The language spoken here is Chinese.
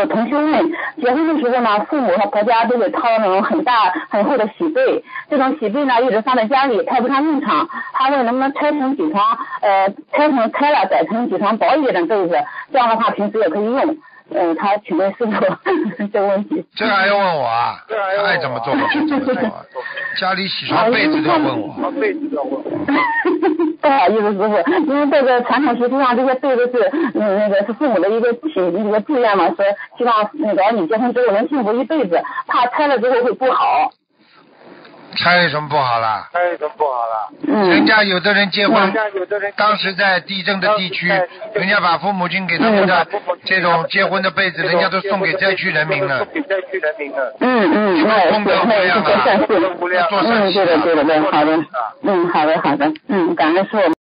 有同兄妹，结婚的时候呢，父母和婆家都给掏那种很大很厚的喜被，这种喜被呢一直放在家里，派不上用场。他问能不能拆成几床，拆了改成几床薄一点的被子，这样的话平时也可以用。他请问师傅这问题，这还要问我啊？爱怎么做我就怎么做，家里洗床被子都要问我，被子都要问我。不好意思，师傅，因为这个传统习俗上这些被子是那个是父母的一个祝愿嘛，说希望那个儿女结婚之后能幸福一辈子，怕拆了之后会不好。拆有什么不好啦？人家有的人结婚，当时在地震的地区，人家把父母亲给他们的这种结婚的被子，人家都送给灾区人民了。功德无量啊！做善事。对的，好的，好的，感恩师父。